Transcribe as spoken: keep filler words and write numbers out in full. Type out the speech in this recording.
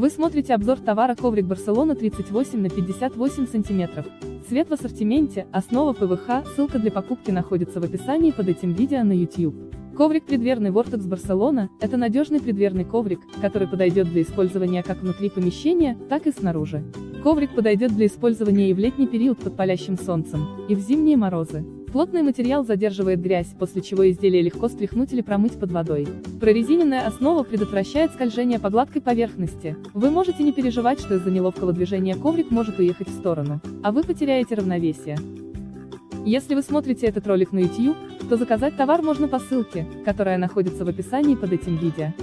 Вы смотрите обзор товара коврик Barcelona тридцать восемь на пятьдесят восемь сантиметров. Цвет в ассортименте, основа ПВХ, ссылка для покупки находится в описании под этим видео на YouTube. Коврик преддверный Vortex Barcelona – это надежный преддверный коврик, который подойдет для использования как внутри помещения, так и снаружи. Коврик подойдет для использования и в летний период под палящим солнцем, и в зимние морозы. Плотный материал задерживает грязь, после чего изделие легко стряхнуть или промыть под водой. Прорезиненная основа предотвращает скольжение по гладкой поверхности. Вы можете не переживать, что из-за неловкого движения коврик может уехать в сторону, а вы потеряете равновесие. Если вы смотрите этот ролик на YouTube, то заказать товар можно по ссылке, которая находится в описании под этим видео.